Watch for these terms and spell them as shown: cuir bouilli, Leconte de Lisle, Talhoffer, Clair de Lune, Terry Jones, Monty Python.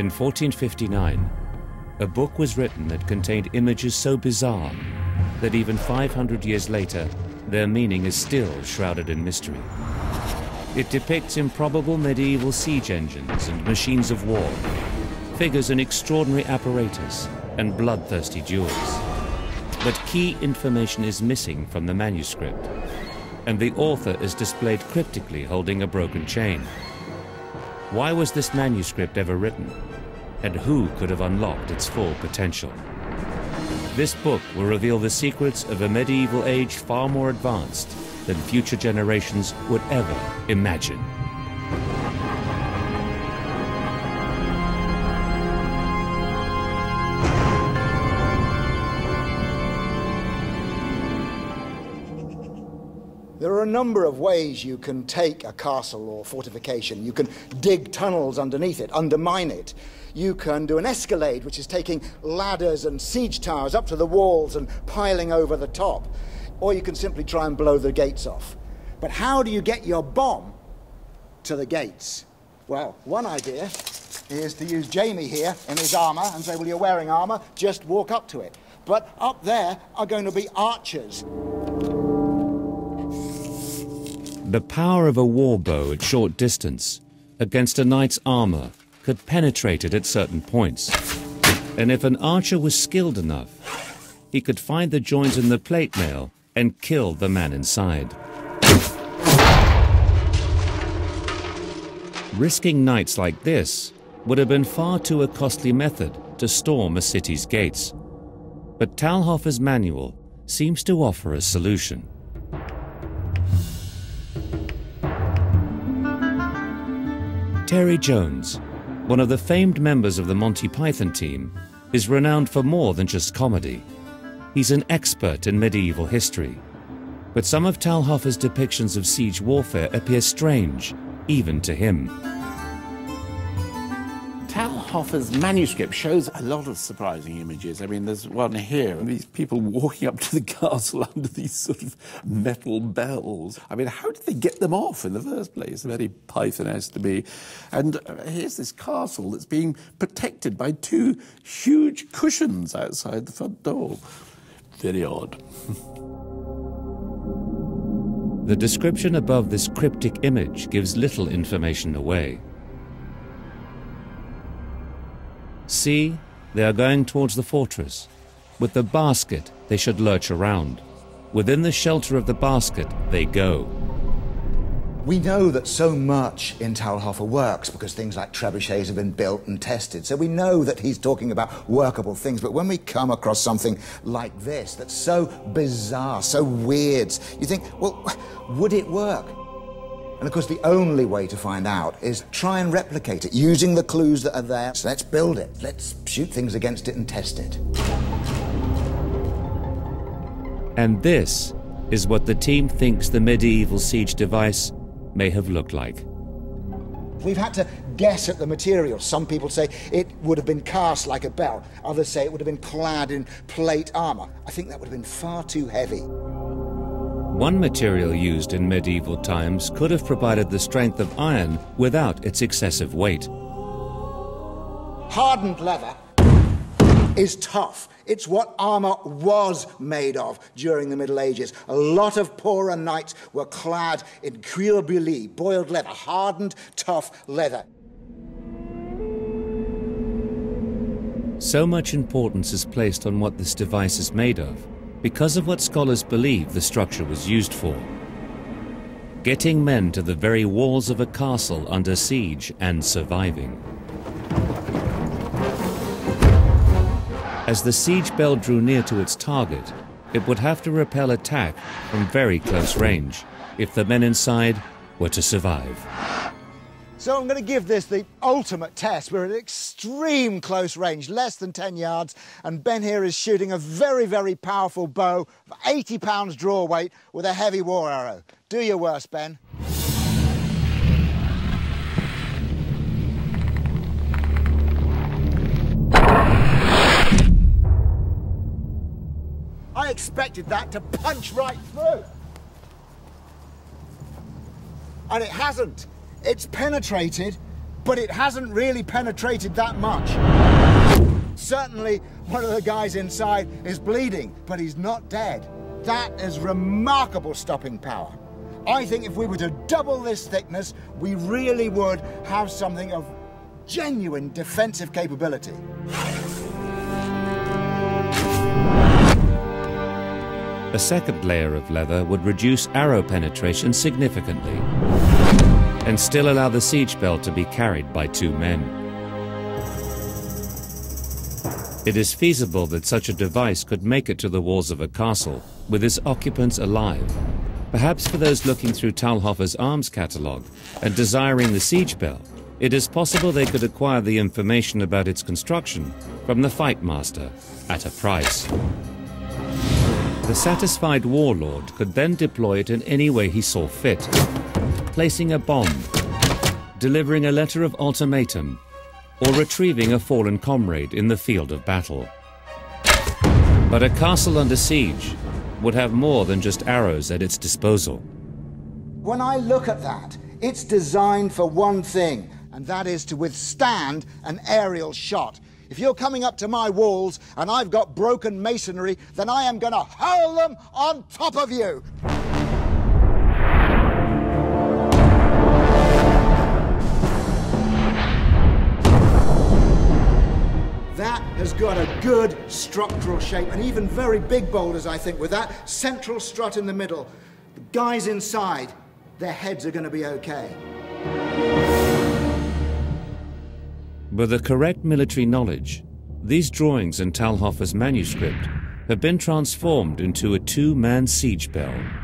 In 1459, a book was written that contained images so bizarre that even 500 years later, their meaning is still shrouded in mystery. It depicts improbable medieval siege engines and machines of war, figures in extraordinary apparatus, and bloodthirsty duels. But key information is missing from the manuscript, and the author is displayed cryptically holding a broken chain. Why was this manuscript ever written? And who could have unlocked its full potential? This book will reveal the secrets of a medieval age far more advanced than future generations would ever imagine. There are a number of ways you can take a castle or fortification. You can dig tunnels underneath it, undermine it. You can do an escalade, which is taking ladders and siege towers up to the walls and piling over the top. Or you can simply try and blow the gates off. But how do you get your bomb to the gates? Well, one idea is to use Jamie here in his armor and say, well, you're wearing armor, just walk up to it. But up there are going to be archers. The power of a war bow at short distance against a knight's armor could penetrate it at certain points. And if an archer was skilled enough, he could find the joints in the plate mail and kill the man inside. Risking nights like this would have been far too a costly method to storm a city's gates. But Talhoffer's manual seems to offer a solution. Terry Jones, one of the famed members of the Monty Python team, is renowned for more than just comedy. He's an expert in medieval history. But some of Talhoffer's depictions of siege warfare appear strange, even to him. Talhoffer's manuscript shows a lot of surprising images. I mean, there's one here, these people walking up to the castle under these sort of metal bells. I mean, how did they get them off in the first place? Very Python-esque to me. And here's this castle that's being protected by two huge cushions outside the front door. Very odd. The description above this cryptic image gives little information away. See, they are going towards the fortress. With the basket, they should lurch around. Within the shelter of the basket, they go. We know that so much in Talhoffer works because things like trebuchets have been built and tested. So we know that he's talking about workable things. But when we come across something like this that's so bizarre, so weird, you think, well, would it work? And of course, the only way to find out is try and replicate it, using the clues that are there. So let's build it, let's shoot things against it and test it. And this is what the team thinks the medieval siege device may have looked like. We've had to guess at the material. Some people say it would have been cast like a bell. Others say it would have been clad in plate armor. I think that would have been far too heavy. One material used in medieval times could have provided the strength of iron without its excessive weight. Hardened leather is tough. It's what armor was made of during the Middle Ages. A lot of poorer knights were clad in cuir bouilli, boiled leather, hardened, tough leather. So much importance is placed on what this device is made of, because of what scholars believe the structure was used for. Getting men to the very walls of a castle under siege and surviving. As the siege bell drew near to its target, it would have to repel attack from very close range if the men inside were to survive. So I'm going to give this the ultimate test. We're at extreme close range, less than 10 yards, and Ben here is shooting a very, very powerful bow of 80 pounds draw weight with a heavy war arrow. Do your worst, Ben. I expected that to punch right through. And it hasn't. It's penetrated but it hasn't really penetrated that much. Certainly one of the guys inside is bleeding, but he's not dead. That is remarkable stopping power. I think if we were to double this thickness, we really would have something of genuine defensive capability. A second layer of leather would reduce arrow penetration significantly and still allow the siege belt to be carried by two men. It is feasible that such a device could make it to the walls of a castle with its occupants alive. Perhaps for those looking through Talhoffer's arms catalogue and desiring the siege bell, it is possible they could acquire the information about its construction from the fight master at a price. The satisfied warlord could then deploy it in any way he saw fit, placing a bomb, delivering a letter of ultimatum, or retrieving a fallen comrade in the field of battle. But a castle under siege would have more than just arrows at its disposal. When I look at that, it's designed for one thing, and that is to withstand an aerial shot. If you're coming up to my walls and I've got broken masonry, then I am going to hurl them on top of you. That has got a good structural shape, and even very big boulders, I think, with that central strut in the middle. The guys inside, their heads are going to be okay. With the correct military knowledge, these drawings in Talhoffer's manuscript have been transformed into a two-man siege bell.